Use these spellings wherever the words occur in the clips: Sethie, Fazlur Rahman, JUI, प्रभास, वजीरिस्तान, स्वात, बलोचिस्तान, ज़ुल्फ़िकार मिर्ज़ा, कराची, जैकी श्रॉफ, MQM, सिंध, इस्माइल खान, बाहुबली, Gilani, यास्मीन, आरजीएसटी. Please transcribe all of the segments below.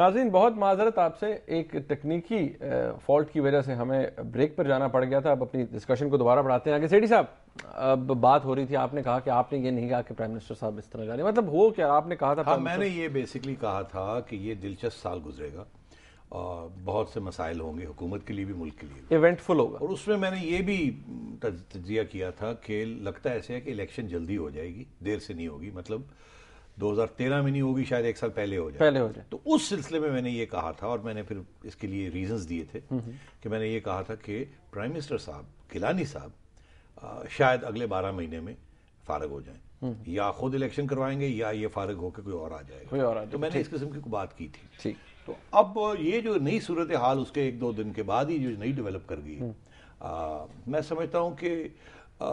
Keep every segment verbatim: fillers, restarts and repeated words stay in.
नाज़रीन बहुत माजरत आपसे, एक तकनीकी फॉल्ट की वजह से हमें ब्रेक पर जाना पड़ गया था। अब अपनी डिस्कशन को दोबारा बढ़ाते हैं आगे। सेठी साहब, अब बात हो रही थी, आपने कहा कि आपने ये नहीं कहा कि प्राइम मिनिस्टर साहब इस तरह जाने, मतलब हो क्या आपने कहा था? हाँ, मैंने ये बेसिकली कहा था कि ये दिलचस्प साल गुजरेगा और बहुत से मसाइल होंगे, हुकूमत के लिए भी मुल्क के लिए, इवेंटफुल होगा। और उसमें मैंने ये भी तजिया किया था कि लगता ऐसे है कि इलेक्शन जल्दी हो जाएगी, देर से नहीं होगी, मतलब दो हज़ार तेरह में नहीं होगी, शायद एक साल पहले हो जाए पहले हो जाए तो उस सिलसिले में मैंने ये कहा था। और मैंने फिर इसके लिए रीजंस दिए थे कि मैंने ये कहा था कि प्राइम मिनिस्टर साहब, गिलानी साहब शायद अगले बारह महीने में फारग हो जाएं, या खुद इलेक्शन करवाएंगे या ये फारग होकर कोई और आ जाएगा। तो मैंने इस किस्म की बात की थी। तो अब ये जो नई सूरत हाल उसके एक दो दिन के बाद ही जो नई डेवलप कर गई, मैं समझता हूँ कि आ,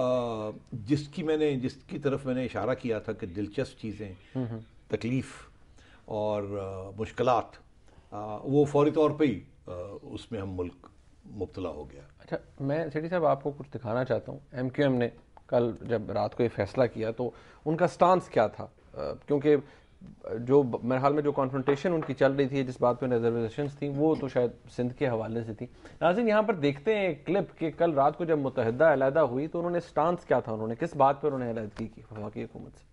जिसकी मैंने जिसकी तरफ मैंने इशारा किया था कि दिलचस्प चीज़ें, तकलीफ और मुश्किलात, वो फौरी तौर पे ही आ, उसमें हम मुल्क मुब्तला हो गया। अच्छा, मैं सेठी साहब आपको कुछ दिखाना चाहता हूँ। एमक्यूएम ने कल जब रात को ये फैसला किया तो उनका स्टांस क्या था, क्योंकि जो मेरे हाल में जो कॉन्फ्रंटेशन उनकी चल रही थी, जिस बात पे रिजर्वेशंस थी, वो तो शायद सिंध के हवाले से थी। नाज़रीन यहाँ पर देखते हैं क्लिप कि कल रात को जब मुतहदा अलहदा हुई तो उन्होंने स्टांस क्या था, उन्होंने किस बात पर उन्हें अलहदगी की वफाकी हुकूमत से।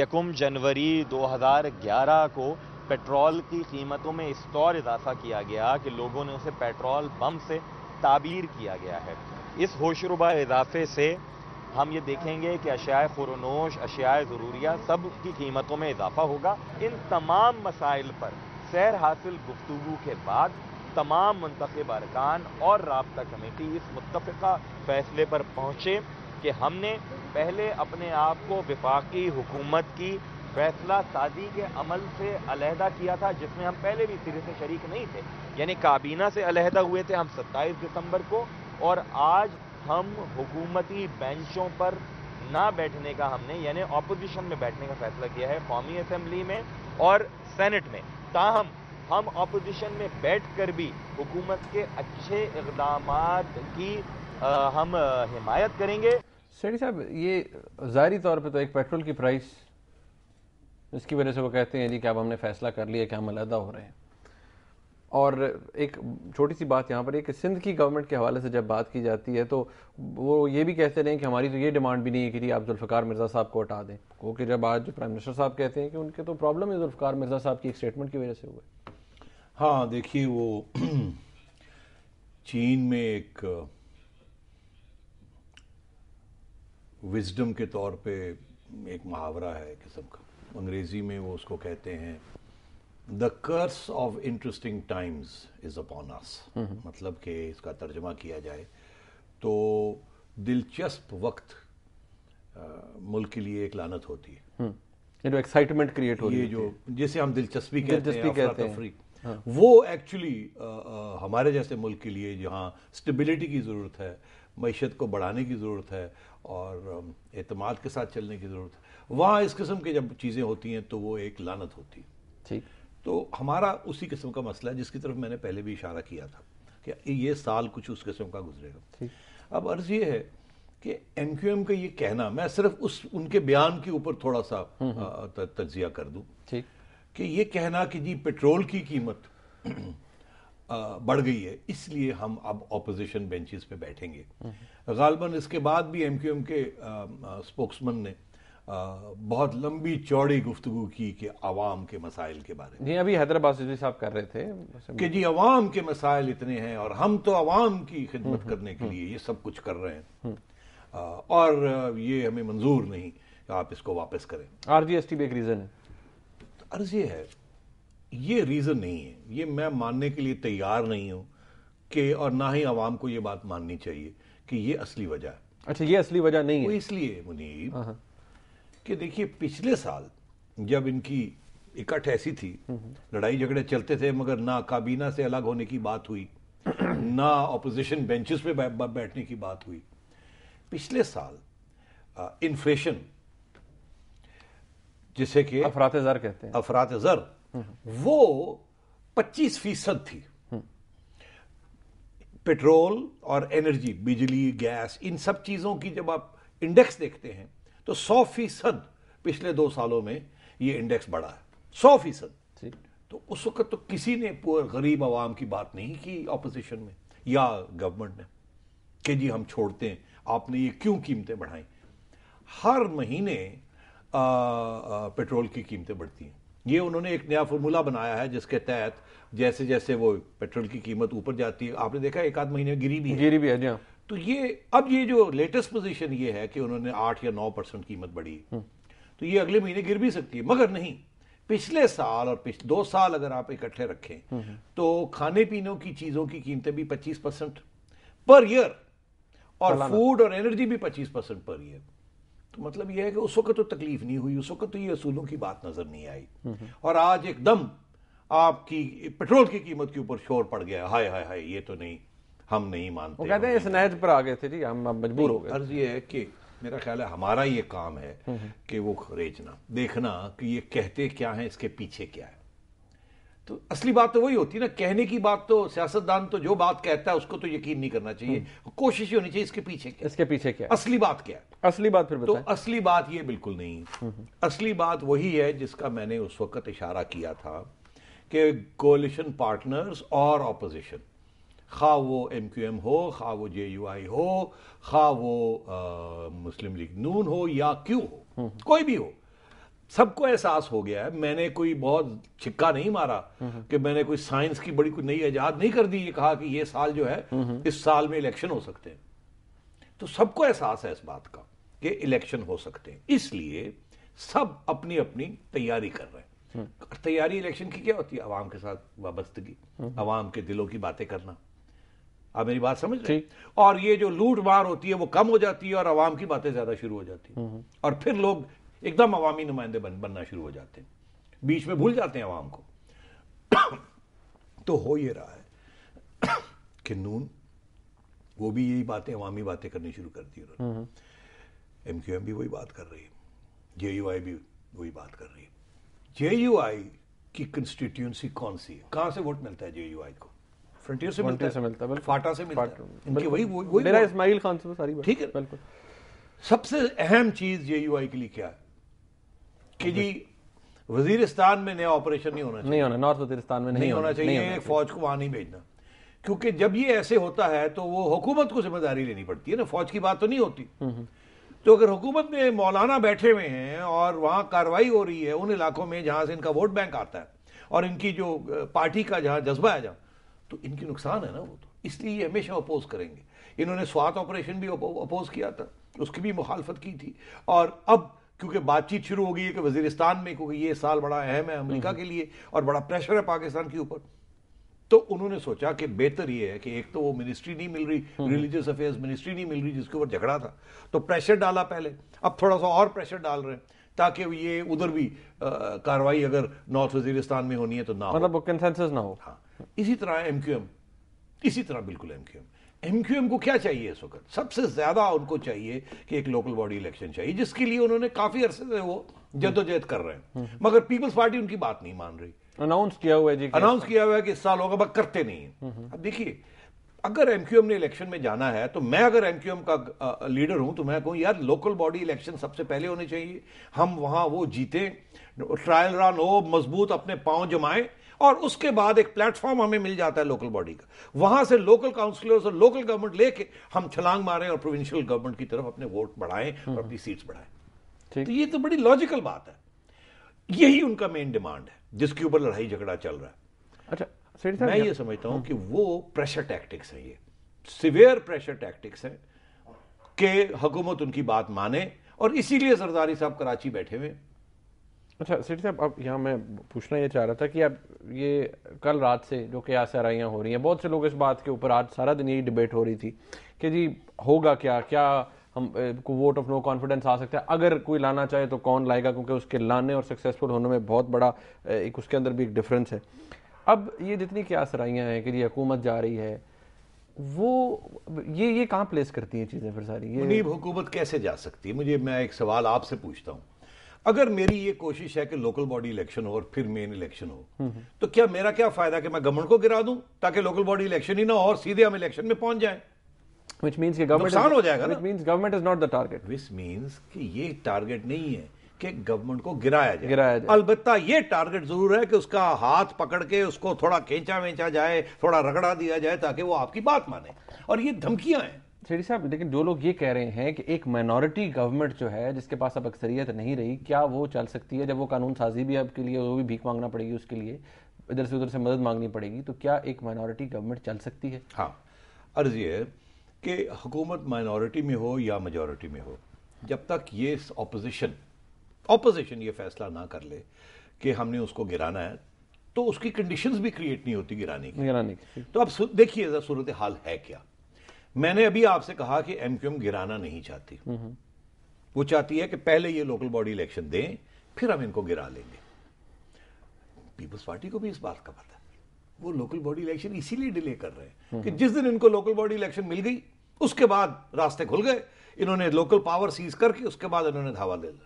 यकम जनवरी दो हज़ार ग्यारह को पेट्रोल की कीमतों में इस तौर इजाफा किया गया कि लोगों ने उसे पेट्रोल बम से ताबीर किया गया है। इस होशरुबा इजाफे से हम ये देखेंगे कि अशियाए खुरनोश, अशियाए ज़रूरिया सब की कीमतों में इजाफा होगा। इन तमाम मसाइल पर सैर हासिल गुफ्तगू के बाद तमाम मुंतखब अरकान और राबता कमेटी इस मुत्तफ़िका फैसले पर पहुँचे कि हमने पहले अपने आप को वफाकी हुकूमत की फैसला साजी के अमल से अलहदा किया था, जिसमें हम पहले भी सिरे से शरीक नहीं थे, यानी काबीना से अलहदा हुए थे हम सत्ताईस दिसंबर को। और आज हम हुकूमती बेंचों पर ना बैठने का, हमने यानी ऑपोजिशन में बैठने का फैसला किया है, कौमी असम्बली में और सेनेट में। ताहम हम ऑपोजिशन में बैठकर भी हुकूमत के अच्छे इकदाम की आ, हम हिमायत करेंगे। सेठी साहब, ये जाहिर तौर पे तो एक पेट्रोल की प्राइस, इसकी वजह से वो कहते हैं जी कि अब हमने फैसला कर लिया कि हम अलहदा हो रहे हैं। और एक छोटी सी बात यहाँ पर है कि सिंध की गवर्नमेंट के हवाले से जब बात की जाती है तो वो ये भी कहते रहे कि हमारी तो ये डिमांड भी नहीं है कि जी आप ज़ुल्फ़िकार मिर्ज़ा साहब को हटा दें, क्योंकि जब आज प्राइम मिनिस्टर साहब कहते हैं कि उनके तो प्रॉब्लम है ज़ुल्फ़िकार मिर्ज़ा साहब की एक स्टेटमेंट की वजह से हुए। हाँ, देखिए वो चीन में एक विजडम के तौर पर एक मुहावरा है किस्म का, अंग्रेज़ी में वो उसको कहते हैं the curse of interesting times is upon us. मतलब कि इसका तर्जमा किया जाए तो दिलचस्प वक्त आ, मुल्क के लिए एक लानत होती है। ये जो एक्साइटमेंट क्रिएट हो रही है, ये जो जिसे हम दिलचस्पी कहते हैं, कहते हैं। हाँ। वो एक्चुअली हमारे जैसे मुल्क के लिए जहाँ स्टेबिलिटी की ज़रूरत है, मैशत को बढ़ाने की ज़रूरत है और एतमाद के साथ चलने की ज़रूरत है, वहाँ इस किस्म की जब चीज़ें होती हैं तो वो एक लानत होती है। ठीक, तो हमारा उसी किस्म का मसला है जिसकी तरफ मैंने पहले भी इशारा किया था कि ये साल कुछ उस किस्म का गुजरेगा। अब अर्ज़ ये है कि एमक्यूएम का ये कहना, मैं सिर्फ उस उनके बयान के ऊपर थोड़ा सा तज्जिया कर दूं कि ये कहना कि जी पेट्रोल की कीमत बढ़ गई है इसलिए हम अब ऑपोजिशन बेंचेस पे बैठेंगे। गालिबन इसके बाद भी एमक्यूएम के स्पोक्समैन ने आ, बहुत लंबी चौड़ी गुफ्तगू की कि आवाम के मसाइल के बारे में। अभी हैदराबाद साहब कर रहे थे कि जी आवाम के मसाइल इतने हैं और हम तो आवाम की खिदमत करने के लिए ये सब कुछ कर रहे हैं आ, और ये हमें मंजूर नहीं, आप इसको वापस करें। आरजीएसटी भी एक रीजन है। तो अर्ज ये है, ये रीजन नहीं है, ये मैं मानने के लिए तैयार नहीं हूँ कि, और ना ही आवाम को ये बात माननी चाहिए कि ये असली वजह है। अच्छा, ये असली वजह नहीं है। इसलिए मुनीब कि देखिए पिछले साल जब इनकी इकट्ठ ऐसी थी, लड़ाई झगड़े चलते थे, मगर ना काबीना से अलग होने की बात हुई, ना ऑपोजिशन बेंचेस पे बैठने की बात हुई। पिछले साल इन्फ्लेशन, जिसे कि अफरातज़र कहते हैं, अफरातज़र, वो पच्चीस फीसद थी। पेट्रोल और एनर्जी, बिजली, गैस, इन सब चीज़ों की जब आप इंडेक्स देखते हैं तो सौ फीसद पिछले दो सालों में ये इंडेक्स बढ़ा है, सौ फीसद तो उस वक्त तो किसी ने पूरे गरीब आवाम की बात नहीं की अपोजिशन में या गवर्नमेंट ने कि जी हम छोड़ते हैं, आपने ये क्यों कीमतें बढ़ाई। हर महीने आ, आ, पेट्रोल की कीमतें बढ़ती हैं। ये उन्होंने एक नया फॉर्मूला बनाया है जिसके तहत जैसे जैसे वो पेट्रोल की कीमत ऊपर जाती है, आपने देखा एक आध महीने गिरी भी है। गिरी भी है जी। तो ये अब ये जो लेटेस्ट पोजीशन ये है कि उन्होंने आठ या नौ परसेंट कीमत बढ़ी, तो ये अगले महीने गिर भी सकती है, मगर नहीं। पिछले साल और पिछले दो साल अगर आप इकट्ठे रखें तो खाने पीने की चीज़ों की कीमतें भी पच्चीस परसेंट पर ईयर और फूड और एनर्जी भी पच्चीस परसेंट पर ईयर। तो मतलब यह है कि उस वक्त तो तकलीफ नहीं हुई, उस वक्त तो ये असूलों की बात नजर नहीं आई, और आज एकदम आपकी पेट्रोल की कीमत के ऊपर शोर पड़ गया। हाय हाय हाय, ये तो नहीं, हम नहीं मानते, वो कहते हैं इस नहज पर आ गए थे जी, हम मजबूर हो गए। अर्ज ये है कि मेरा ख्याल है हमारा ये काम है कि वो खरेजना देखना कि ये कहते क्या है, इसके पीछे क्या है। तो असली बात तो वही होती है ना, कहने की बात तो सियासतदान तो जो बात कहता है उसको तो यकीन नहीं करना चाहिए, कोशिश होनी चाहिए इसके पीछे क्या, इसके पीछे क्या असली बात क्या है। असली बात फिर बताएं। तो असली बात ये बिल्कुल नहीं है। असली बात वही है जिसका मैंने उस वक्त इशारा किया था कि कोलिशन पार्टनर्स और ऑपोजिशन, खा वो एम क्यू एम हो, खा वो जे यू आई हो, खा वो आ, मुस्लिम लीग नून हो या क्यू हो, कोई भी हो, सबको एहसास हो गया है। मैंने कोई बहुत छिक्का नहीं मारा कि मैंने कोई साइंस की बड़ी कोई नई ईजाद नहीं कर दी, ये कहा कि ये साल जो है इस साल में इलेक्शन हो सकते हैं। तो सबको एहसास है इस बात का कि इलेक्शन हो सकते हैं, इसलिए सब अपनी अपनी तैयारी कर रहे हैं। तैयारी इलेक्शन की क्या होती है? आवाम के साथ वाबस्तगी, आवाम के दिलों की बातें करना। आप मेरी बात समझ रहे हैं? और ये जो लूट मार होती है वो कम हो जाती है और आवाम की बातें ज्यादा शुरू हो जाती है, और फिर लोग एकदम अवामी नुमाइंदे बन, बनना शुरू हो जाते हैं, बीच में भूल जाते हैं आवाम को। तो हो ये रहा है कि नून वो भी यही बातें, अवामी बातें करनी शुरू कर दी उन्होंने, एम क्यू एम भी वही बात कर रही है, जे यू आई भी वही बात कर रही है। जे यू आई की कंस्टिट्यूंसी कौन सी है, कहाँ से वोट मिलता है जे यू आई को? फ्रंटियर से मिलता है, से मिलता है, फाटा से मिलता है, इनके वही वही मेरा इस्माइल खान से सारी बात। ठीक है, बिल्कुल। सबसे अहम चीज़ जे यू आई के लिए क्या है कि जी वजीरिस्तान में नया ऑपरेशन नहीं होना चाहिए, नहीं होना, नॉर्थ वजीरिस्तान में नहीं, नहीं होना चाहिए, नहीं होना फौज को वहां नहीं भेजना, क्योंकि जब ये ऐसे होता है तो वो हुकूमत को जिम्मेदारी लेनी पड़ती है ना, फौज की बात तो नहीं होती। तो अगर हुकूमत में मौलाना बैठे हुए हैं और वहां कार्रवाई हो रही है उन इलाकों में जहां से इनका वोट बैंक आता है और इनकी जो पार्टी का जहां जज्बा है, जहां तो इनकी नुकसान है ना वो, तो इसलिए हमेशा अपोज करेंगे। इन्होंने स्वात ऑपरेशन भी अपोज किया था, उसकी भी मुखालफत की थी, और अब क्योंकि बातचीत शुरू हो गई है कि वजीरिस्तान में, क्योंकि ये साल बड़ा अहम है अमेरिका के लिए और बड़ा प्रेशर है पाकिस्तान के ऊपर, तो उन्होंने सोचा कि बेहतर ये है कि एक तो वो मिनिस्ट्री नहीं मिल रही, रिलीजियस अफेयर्स मिनिस्ट्री नहीं मिल रही जिसके ऊपर झगड़ा था, तो प्रेशर डाला पहले, अब थोड़ा सा और प्रेशर डाल रहे हैं ताकि ये उधर भी कार्रवाई अगर नॉर्थ वजीरिस्तान में होनी है तो ना, मतलब कंसेंसस ना हो। हाँ, इसी तरह एम क्यू एम, इसी तरह बिल्कुल एम क्यू एम एमक्यूएम को क्या चाहिए इस वक्त? सबसे ज्यादा उनको चाहिए कि एक लोकल बॉडी इलेक्शन चाहिए, जिसके लिए उन्होंने काफी अरसे से वो जद्दोजहद कर रहे हैं, मगर पीपल्स पार्टी उनकी बात नहीं मान रही। अनाउंस किया हुआ है जी, अनाउंस किया हुआ है कि इस साल होगा, बस करते नहीं है। अब देखिए, अगर एमक्यूएम ने इलेक्शन में जाना है तो मैं अगर एमक्यूएम का लीडर हूं तो मैं कहूं यार लोकल बॉडी इलेक्शन सबसे पहले होने चाहिए, हम वहां वो जीते, ट्रायल रन हो, मजबूत अपने पांव जमाए, और उसके बाद एक प्लेटफॉर्म हमें मिल जाता है लोकल बॉडी का, वहां से लोकल काउंसलर्स और लोकल गवर्नमेंट लेके हम छलांग मारें और प्रोविंशियल गवर्नमेंट की तरफ अपने वोट बढ़ाएं और अपनी सीट्स बढ़ाएं। तो ये तो बड़ी लॉजिकल बात है, यही उनका मेन डिमांड है जिसके ऊपर लड़ाई झगड़ा चल रहा है। अच्छा, मैं ये समझता हूं कि वो प्रेशर टैक्टिक्स है, ये सिवियर प्रेशर टैक्टिक्स है कि हुकूमत उनकी बात माने, और इसीलिए सरदारी साहब कराची बैठे हुए। अच्छा सेठी साहब, अब यहाँ मैं पूछना ये चाह रहा था कि अब ये कल रात से जो कयास आराइयाँ हो रही हैं, बहुत से लोग इस बात के ऊपर आज सारा दिन यही डिबेट हो रही थी कि जी होगा क्या, क्या हम को वोट ऑफ नो कॉन्फिडेंस आ सकता है, अगर कोई लाना चाहे तो कौन लाएगा, क्योंकि उसके लाने और सक्सेसफुल होने में बहुत बड़ा एक उसके अंदर भी एक डिफरेंस है। अब ये जितनी कयास आराइयाँ हैं कि जी हुकूमत जा रही है, वो ये ये कहाँ प्लेस करती हैं चीज़ें फिर सारी? ये हुकूमत कैसे जा सकती है? मुझे मैं एक सवाल आपसे पूछता हूँ, अगर मेरी ये कोशिश है कि लोकल बॉडी इलेक्शन हो और फिर मेन इलेक्शन हो, तो क्या मेरा क्या फायदा कि मैं गवर्नमेंट को गिरा दूं ताकि लोकल बॉडी इलेक्शन ही ना हो और सीधे हम इलेक्शन में पहुंच जाएं? Which means कि गवर्नमेंट नुकसान हो जाएगा ना। Which means government is not the target. Which means कि ये टारगेट नहीं है, कि गवर्नमेंट को गिराया जाए, गिराया जाए। अलबत्ता ये टारगेट जरूर है कि उसका हाथ पकड़ के उसको थोड़ा खींचा वेंचा जाए, थोड़ा रगड़ा दिया जाए ताकि वो आपकी बात माने। और ये धमकियां हैं सेठी साहब। लेकिन जो लोग ये कह रहे हैं कि एक माइनॉरिटी गवर्नमेंट जो है जिसके पास अब अक्सरियत नहीं रही, क्या वो चल सकती है? जब वो कानून साजी भी आपके लिए, वो भी भीख मांगना पड़ेगी, उसके लिए इधर से उधर से मदद मांगनी पड़ेगी, तो क्या एक माइनॉरिटी गवर्नमेंट चल सकती है? हाँ, अर्ज़ ये है कि हुकूमत माइनॉरिटी में हो या मेजॉरिटी में हो, जब तक ये अपोजिशन अपोजिशन ये फैसला ना कर ले कि हमने उसको गिराना है, तो उसकी कंडीशंस भी क्रिएट नहीं होती गिराने की, गिराने की। तो अब देखिए जरा सूरत हाल है क्या। मैंने अभी आपसे कहा कि एमक्यूएम गिराना नहीं चाहती, नहीं। वो चाहती है कि पहले ये लोकल बॉडी इलेक्शन दें फिर हम इनको गिरा लेंगे। पीपल्स पार्टी को भी इस बात का पता है, वो लोकल बॉडी इलेक्शन इसीलिए डिले कर रहे हैं कि जिस दिन इनको लोकल बॉडी इलेक्शन मिल गई उसके बाद रास्ते खुल गए, इन्होंने लोकल पावर सीज करके उसके बाद इन्होंने धावा ले लिया।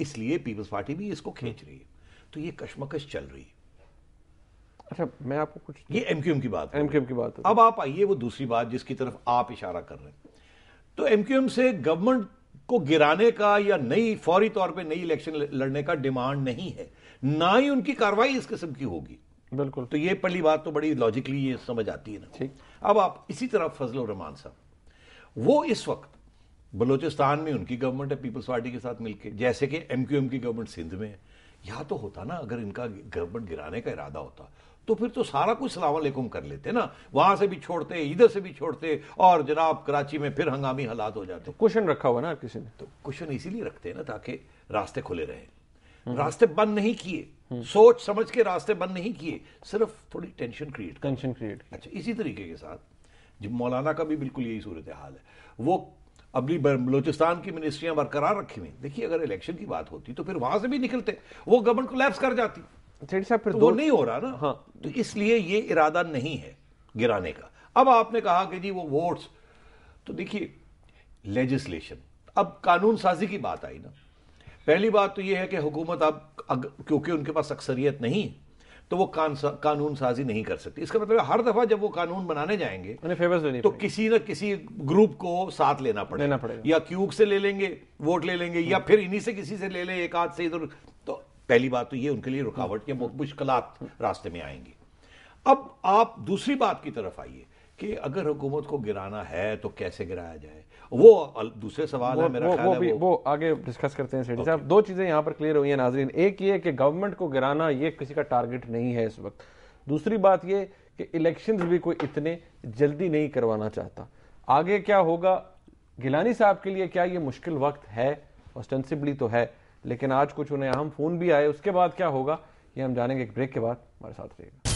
इसलिए पीपल्स पार्टी भी इसको खींच रही है, तो ये कशमकश चल रही है। अच्छा, मैं आपको कुछ, ये एमक्यूएम की बात एमक्यूएम की बात अब आप आइए वो दूसरी बात जिसकी तरफ आप इशारा कर रहे हैं। तो एमक्यूएम से गवर्नमेंट को गिराने का या नई फौरी तौर पे नई इलेक्शन लड़ने का डिमांड नहीं है, ना ही उनकी कार्रवाई इस किस्म की होगी। बिल्कुल, तो ये पहली बात तो बड़ी लॉजिकली ये समझ आती है ना। ठीक, अब आप इसी तरफ फजलुर रहमान साहब, वो इस वक्त बलोचिस्तान में उनकी गवर्नमेंट है पीपल्स पार्टी के साथ मिलकर, जैसे कि एमक्यूएम की गवर्नमेंट सिंध में है। या तो होता ना, अगर इनका गवर्नमेंट गिराने का इरादा होता तो फिर तो सारा कुछ सलाम अलैकुम कर लेते ना, वहां से भी छोड़ते, इधर से भी छोड़ते, और जनाब कराची में फिर हंगामी हालात हो जाते। कुशन रखा हुआ ना किसी ने, तो कुशन इसीलिए रखते हैं ना ताकि रास्ते खुले रहे। रास्ते बंद नहीं किए, सोच समझ के रास्ते बंद नहीं किए, सिर्फ थोड़ी टेंशन क्रिएट टेंशन क्रिएट अच्छा, इसी तरीके के साथ जब मौलाना का भी बिल्कुल यही सूरत हाल है। वो अबली बलोचिस्तान की मिनिस्ट्रियां बरकरार रखी हुई। देखिए, अगर इलेक्शन की बात होती तो फिर वहां से भी निकलते, वो गवर्नमेंट कोलैप्स कर जाती। सेठी साहब, फिर तो वो नहीं हो रहा ना। हाँ, तो इसलिए ये इरादा नहीं है गिराने का। अब आपने कहा कि जी वो वोट्स, तो देखिए लेजिस्लेशन, अब कानून साजी की बात आई ना। पहली बात तो ये है कि हुकूमत अब क्योंकि उनके पास अक्सरियत नहीं है तो वो कानून साजी नहीं कर सकती। इसका मतलब हर दफा जब वो कानून बनाने जाएंगे नहीं तो किसी ना किसी ग्रुप को साथ लेना पड़ेगा पड़े। या क्यूक से ले लेंगे, वोट ले लेंगे, या फिर इन्हीं से किसी से ले लें, एक आध से इधर। तो पहली बात तो ये उनके लिए रुकावट या मुश्किलात रास्ते में आएंगी। अब आप दूसरी बात की तरफ आइए कि अगर हुकूमत को गिराना है तो कैसे गिराया जाए, वो दूसरे सवाल है। मेरा ख्याल है वो आगे डिस्कस करते हैं सेठी साहब। दो चीज़ें यहाँ पर क्लियर हुई हैं नाजरीन, एक ये कि गवर्नमेंट को गिराना ये किसी का टारगेट नहीं है इस वक्त। दूसरी बात ये कि इलेक्शंस भी कोई इतने जल्दी नहीं करवाना चाहता। आगे क्या होगा गिलानी साहब के लिए, क्या ये मुश्किल वक्त है? ऑस्टेंसिबली तो है, लेकिन आज कुछ उन्हें अहम फ़ोन भी आए, उसके बाद क्या होगा ये हम जानेंगे एक ब्रेक के बाद। हमारे साथ रहिएगा।